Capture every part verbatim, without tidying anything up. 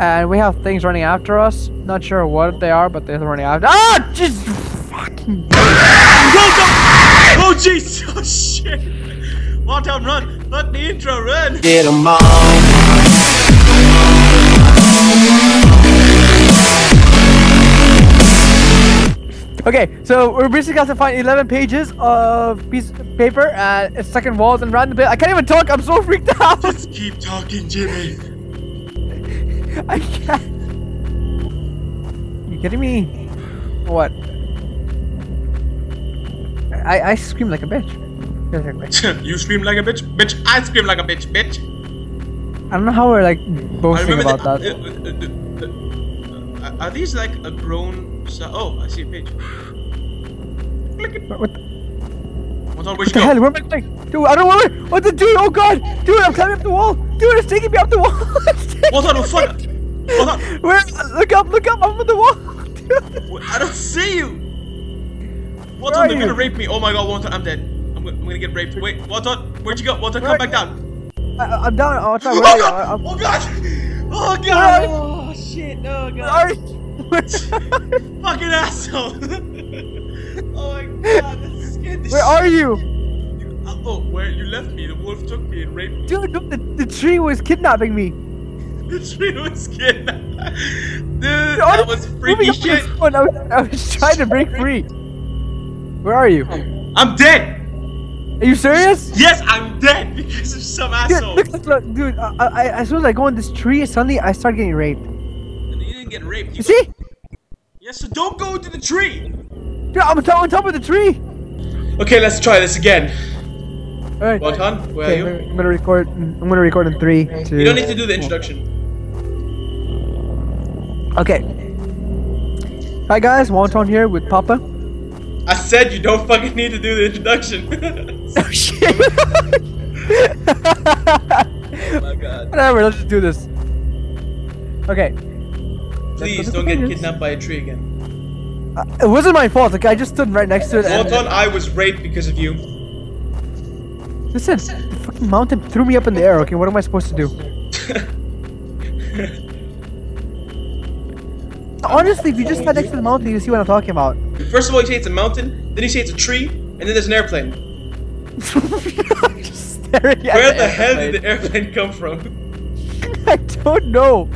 And we have things running after us. Not sure what they are, but they're running after- Ah! Just fucking- Oh jeez! Oh shit! Walk down, run! Let the intro run! Get 'em all! Okay, so we're basically got to find eleven pages of piece of paper and stuck in walls and random bit. I can't even talk, I'm so freaked out! Just keep talking, Jimmy! I can't. You kidding me? What? I I scream like a bitch. You scream like a bitch, bitch. I scream like a bitch, bitch. I don't know how we're like boasting about the, that. Uh, uh, uh, uh, are these like a grown? Oh, I see a page. Click it. What? The What's on, what the hell? Where am I going? Dude, I don't want to. What the dude? Oh god, dude, I'm climbing up the wall. Dude, it's taking me up the wall. Hold on, hold on. Hold on. Where? Look up, look up, I'm on the wall. Dude. I don't see you. Wonton, they're gonna rape me. Oh my god, Wonton, I'm dead. I'm, I'm gonna get raped. Wait, Wonton, where'd you go? Wonton, come back down. I, I'm down. Oh, sorry, where oh, oh god. Oh god. Oh shit. Oh god. Fucking asshole. Oh my god. This scared the shit. Where are you? Oh, where you left me, the wolf took me and raped me. Dude, the, the tree was kidnapping me. The tree was kidnapping. Dude, that was freaky shit. I was, I was trying to break free. Where are you? I'm dead. Are you serious? Yes, I'm dead because of some asshole. Dude, look, look, look, dude I, I, as soon as I go in this tree, suddenly I start getting raped. And you didn't get raped. You, you see? Yes, so don't go into the tree. Dude, I'm on top, on top of the tree. Okay, let's try this again. Alright. Wonton, where okay, are you? I'm gonna record. I'm gonna record in three, two. You don't need to do the introduction. Okay. Hi guys, Wonton here with Papa. I said you don't fucking need to do the introduction. Oh shit! Oh my god. Whatever. Let's just do this. Okay. Please don't get kidnapped by a tree again. Uh, it wasn't my fault. Like I just stood right next to it. Wonton, I was raped because of you. Listen, the fucking mountain threw me up in the air, okay? What am I supposed to do? Honestly, if you just stand next to the mountain, you see what I'm talking about. First of all, you say it's a mountain, then you say it's a tree, and then there's an airplane. I'm just staring at Where the, the hell did the airplane come from? I don't know.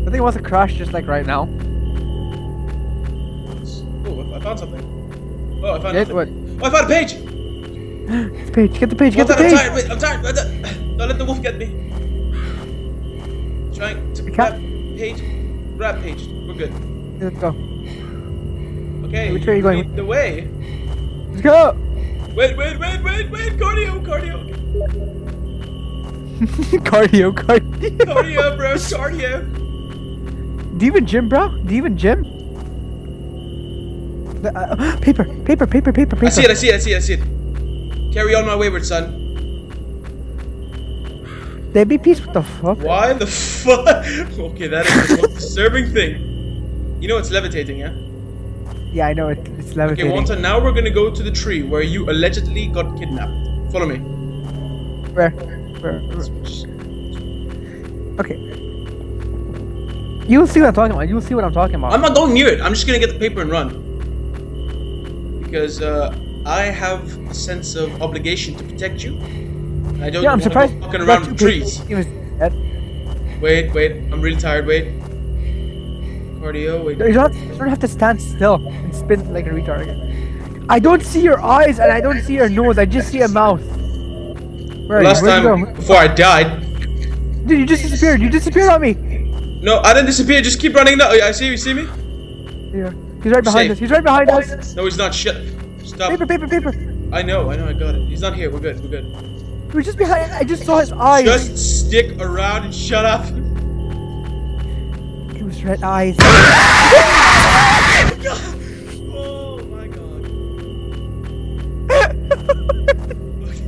I think it wants to crash just like right now. Oh, I found something. Oh, I found it. What? Oh, I found a page! It's a page. Get the page. Get the page. I'm tired. Wait, I'm tired. I'm tired. Don't let the wolf get me. Trying to grab page. Grab page. We're good. Let's go. Okay. Which way are you going? The way. Let's go. Wait, wait, wait, wait, wait. Cardio, cardio. Okay. Cardio, cardio. Cardio, bro. Cardio. Do you even gym, bro? Do you even gym? The, uh, paper, paper, paper, paper, paper. I see it, I see it, I see it, I see it. Carry on my wayward son. They be peace, what the fuck? Why the fuck? Okay, that is the most disturbing thing. You know it's levitating, yeah? Yeah, I know it, it's levitating. Okay, Wonton, now we're gonna go to the tree where you allegedly got kidnapped. Follow me. Where? Where? Where? Okay. You'll see what I'm talking about, you'll see what I'm talking about. I'm not going near it, I'm just gonna get the paper and run. Because uh, I have a sense of obligation to protect you. I don't yeah, I'm surprised go fucking around with trees. Wait, wait, I'm really tired, wait. Cardio, wait. You don't, you don't have to stand still and spin like a retard again. I don't see your eyes and I don't see your nose, I just see a mouth. Where are Last you? time, before I died. Dude, you just disappeared, you disappeared on me. No, I didn't disappear, just keep running now. I see you, you see me? Yeah. He's right behind Safe. us. He's right behind us. No, he's not. Shut. Stop. Paper, paper, paper. I know, I know, I got it. He's not here. We're good. We're good. We're just behind. I just saw his eyes. Just stick around and shut up. It was red eyes. Oh my god. Okay.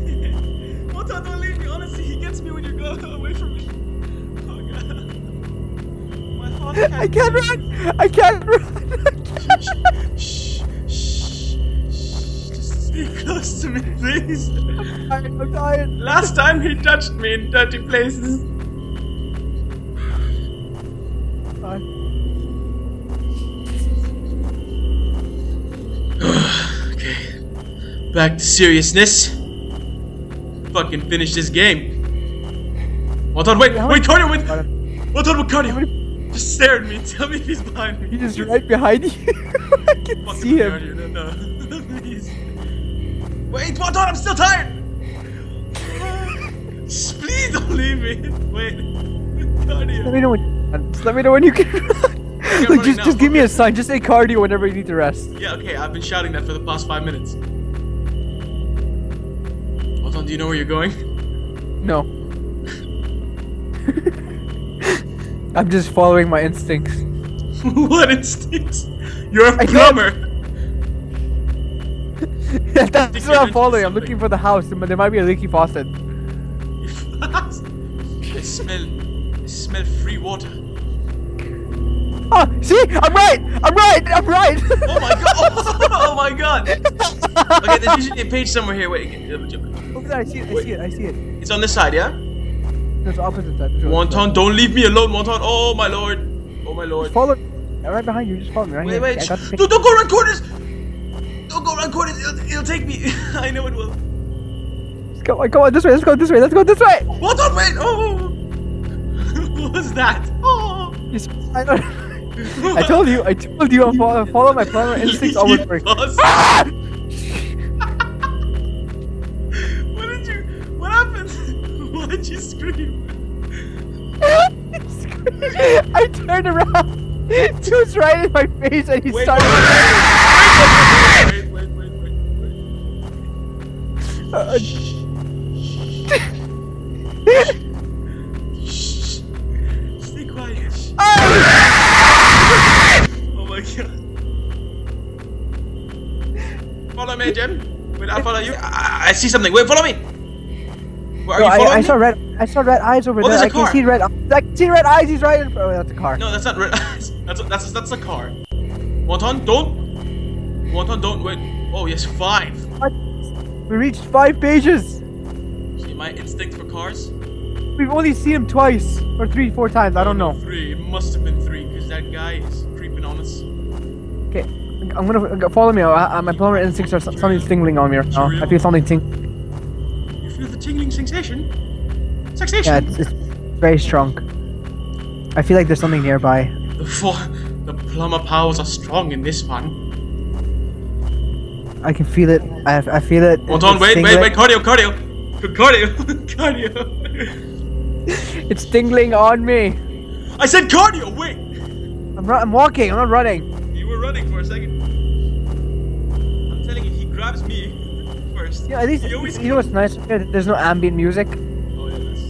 Well, don't leave me. Honestly, he gets me when you go away from me. Oh god. My heart can't I can't run. I can't run. Shh, shh, shh, just sneak close to me, please. I'm dying, I'm dying. Last time he touched me in dirty places. Okay. Back to seriousness. Fucking finish this game. Wonton, wait, wait, Cardio, wait. Wonton, with Cardio. Just stare at me. Tell me if he's behind me. He is right behind you. I can fucking see him. Cardio, no, no. Please. Wait, Wonton, I'm still tired. Just please don't leave me. Wait, Cardio. Let me know when. Just let me know when you can. Like, like just, now, just give me a sign. Just say Cardio whenever you need to rest. Yeah, okay. I've been shouting that for the past five minutes. Wonton, do you know where you're going? No. I'm just following my instincts. What instincts? You're a plumber. Yeah, that's what I'm following. I'm looking for the house. There might be a leaky faucet. I smell. I smell free water. Oh, see? I'm right! I'm right! I'm right! Oh my god! Oh, oh my god! Okay, there's usually a page somewhere here. Wait, oh, I see it, I see it, I see it. It's on this side, yeah? That's the opposite side. Wonton, don't leave me alone, Wonton! Oh my lord! Oh my lord! Just follow. Right behind you, just follow me. Right wait, wait! Sh don't, don't go around corners! Don't go around corners! It'll, it'll take me! I know it will. Let's go, go on this way, let's go this way, let's go this way! Wonton, wait! Oh! What was that? Oh! It's, I don't know. I told you, I told you, I follow, follow my plumber instincts always work. Ah! What did you, what happened? Why did you scream? I screamed. I turned around, he was right in my face and he wait, started. Wait, wait, wait, wait, wait, wait. Uh, Shh. Stay quiet. Ah! Follow me, Jim. Wait, I'll follow you. I, I see something. Wait, follow me. Where are no, you following I, I saw red. I saw red eyes over oh, there. I car. can see red. I can see red eyes. He's right in front. Oh, that's a car. No, that's not red eyes. That's a, that's that's a car. Wonton, don't. Wonton, don't wait. Oh yes, five. We reached five pages. See my instinct for cars. We've only seen him twice or three, four times. I don't know. Three. It must have been three because that guy is creeping on us. Okay, I'm gonna follow me. I, I, my plumber instincts are something tingling on me right now. I feel something ting. You feel the tingling sensation? Sensation. Yeah, it's, it's very strong. I feel like there's something nearby. The for the plumber powers are strong in this one. I can feel it. I I feel it. Hold on, wait, wait, wait, Cardio, Cardio, Cardio, Cardio. It's tingling on me. I said Cardio. Wait. I'm I'm walking. I'm not running. Running for a second. I'm telling you, he grabs me first. Yeah, at least you know what's nice? There's no ambient music. Oh yeah, that's.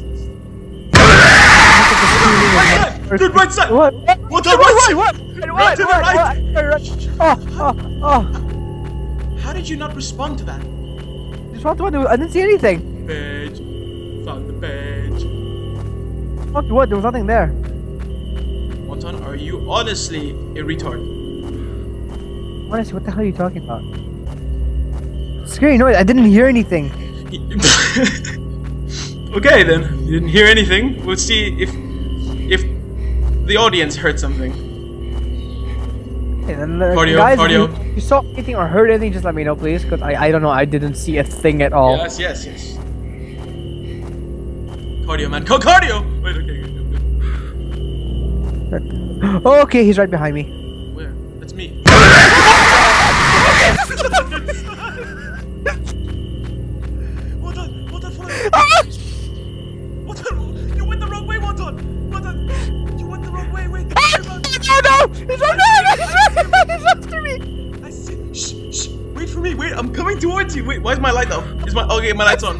that's... Right dude, right side. What? What? What? What? What? What? To the right. Oh, oh, oh! How did you not respond to that? Respond to what? I didn't see anything. Page. Found the page. What? What? There was nothing there. Wonton, are you honestly a retard? Honestly, what the hell are you talking about? It's scary noise. I didn't hear anything. Okay then, you didn't hear anything. We'll see if if the audience heard something. Okay, then, Cardio, guys, Cardio. If you, if you saw anything or heard anything, just let me know, please, because I I don't know. I didn't see a thing at all. Yes, yes, yes. Cardio, man, go Cardio. Wait, okay, good, good, good. Okay, he's right behind me. Me. Wonton, Wonton, follow me. Wonton, you went the wrong way, Wonton. Wonton, you went the wrong way. Wait. No, no, it's not there. It's after me. I see. Shh, shh. Wait for me. Wait, I'm coming towards you. Wait, why is my light off? Is my okay? My light's on.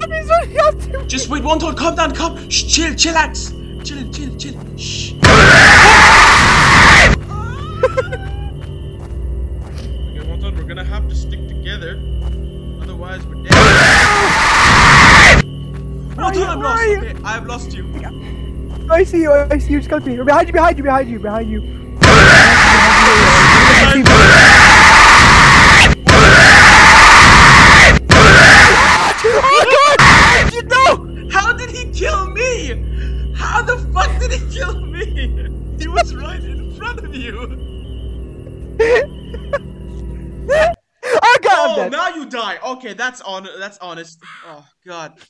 It's only after me. Just wait, Wonton. Calm down. Calm. Shh, chill, chillax. Chill, chill, chill. Shh. We're gonna have to stick together, otherwise we're dead. Wonton, I've lost you. Okay, I've lost you. I see you, I see you, just come to me. Behind you, behind you, behind you, behind you. Behind you. me? How the fuck did he kill me? He was right in front of you. I got him. Oh, now you die. Okay, that's on. That's honest. Oh God.